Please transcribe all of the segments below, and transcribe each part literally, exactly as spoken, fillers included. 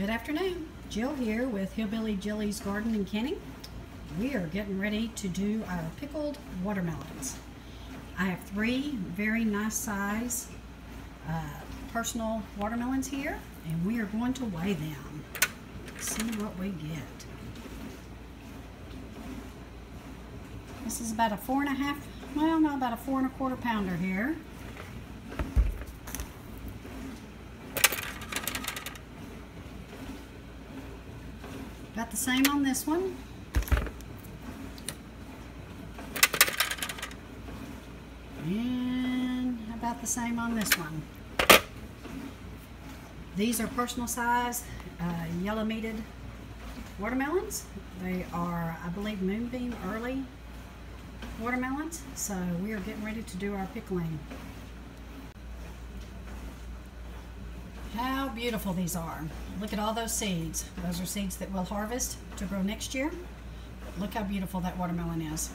Good afternoon, Jill here with Hillbilly Jilly's Garden and Canning. We are getting ready to do our pickled watermelons. I have three very nice size uh, personal watermelons here, and we are going to weigh them. See what we get. This is about a four and a half, well no, about a four and a quarter pounder here. About the same on this one. And about the same on this one. These are personal size uh, yellow meated watermelons. They are, I believe, Moonbeam early watermelons. So we are getting ready to do our pickling. How beautiful these are. Look at all those seeds. Those are seeds that we'll harvest to grow next year. Look how beautiful that watermelon is.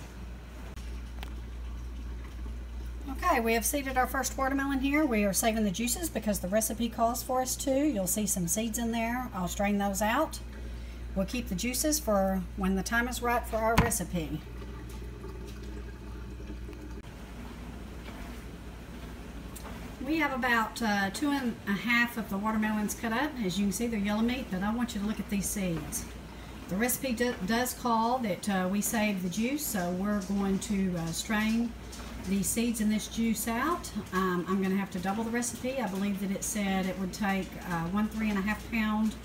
Okay, we have seeded our first watermelon here. We are saving the juices because the recipe calls for us to. You'll see some seeds in there. I'll strain those out. We'll keep the juices for when the time is right for our recipe. We have about uh, two and a half of the watermelons cut up. As you can see, they're yellow meat, but I want you to look at these seeds. The recipe do, does call that uh, we save the juice, so we're going to uh, strain the seeds in this juice out. Um, I'm going to have to double the recipe. I believe that it said it would take uh, one three and a half pound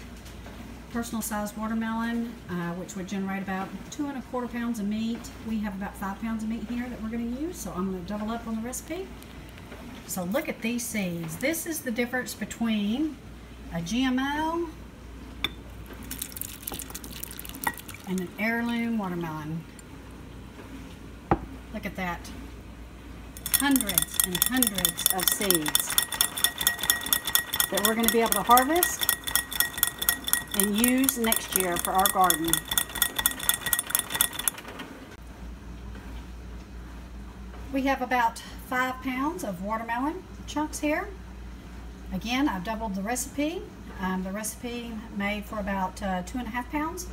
personal size watermelon, uh, which would generate about two and a quarter pounds of meat. We have about five pounds of meat here that we're going to use, so I'm going to double up on the recipe. So look at these seeds. This is the difference between a G M O and an heirloom watermelon. Look at that. Hundreds and hundreds of seeds that we're going to be able to harvest and use next year for our garden. We have about five pounds of watermelon chunks here. Again, I've doubled the recipe. Um, the recipe made for about uh, two and a half pounds.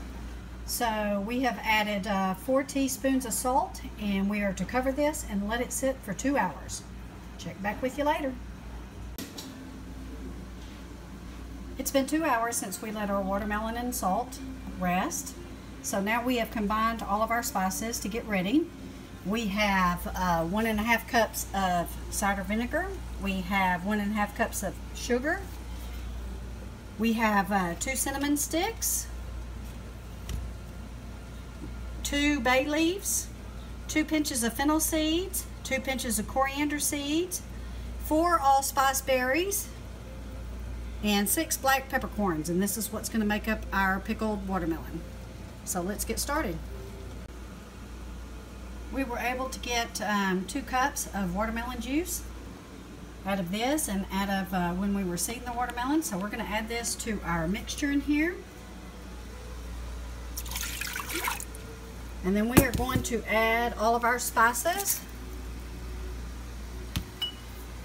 So we have added uh, four teaspoons of salt, and we are to cover this and let it sit for two hours. Check back with you later. It's been two hours since we let our watermelon and salt rest. So now we have combined all of our spices to get ready. We have uh, one and a half cups of cider vinegar. We have one and a half cups of sugar. We have uh, two cinnamon sticks, two bay leaves, two pinches of fennel seeds, two pinches of coriander seeds, four allspice berries, and six black peppercorns. And this is what's going to make up our pickled watermelon. So let's get started. We were able to get um, two cups of watermelon juice out of this and out of uh, when we were seeding the watermelon. So we're going to add this to our mixture in here. And then we are going to add all of our spices.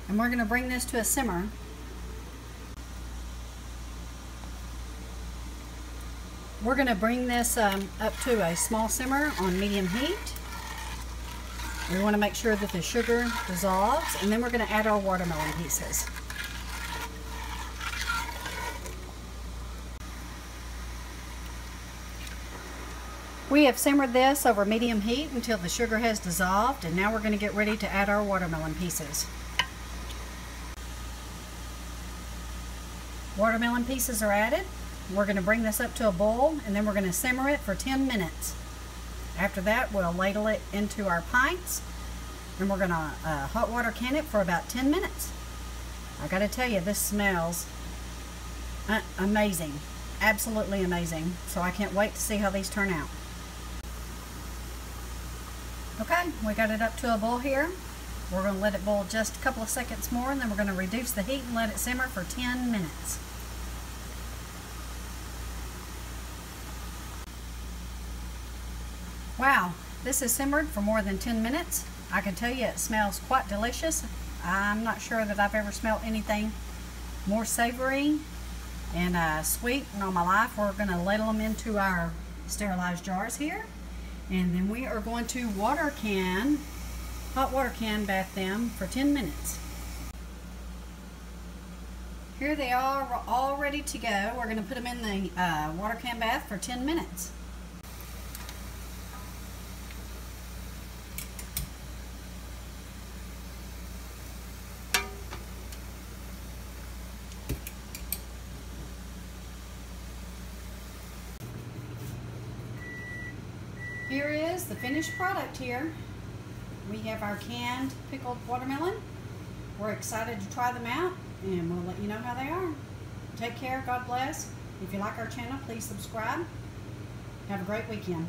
And we're going to bring this to a simmer. We're going to bring this um, up to a small simmer on medium heat. We want to make sure that the sugar dissolves, and then we're going to add our watermelon pieces. We have simmered this over medium heat until the sugar has dissolved, and now we're going to get ready to add our watermelon pieces. Watermelon pieces are added. We're going to bring this up to a boil, and then we're going to simmer it for ten minutes. After that, we'll ladle it into our pints, and we're going to uh, hot water can it for about ten minutes. I got to tell you, this smells amazing, absolutely amazing. So I can't wait to see how these turn out. Okay, we got it up to a boil here. We're going to let it boil just a couple of seconds more, and then we're going to reduce the heat and let it simmer for ten minutes. Wow, this has simmered for more than ten minutes. I can tell you it smells quite delicious. I'm not sure that I've ever smelled anything more savory and uh, sweet and all my life. We're going to ladle them into our sterilized jars here, and then we are going to water can, hot water can bath them for ten minutes. Here they are, all ready to go. We're going to put them in the uh, water can bath for ten minutes. Here is the finished product here. We have our canned pickled watermelon. We're excited to try them out, and we'll let you know how they are. Take care, God bless. If you like our channel, please subscribe. Have a great weekend.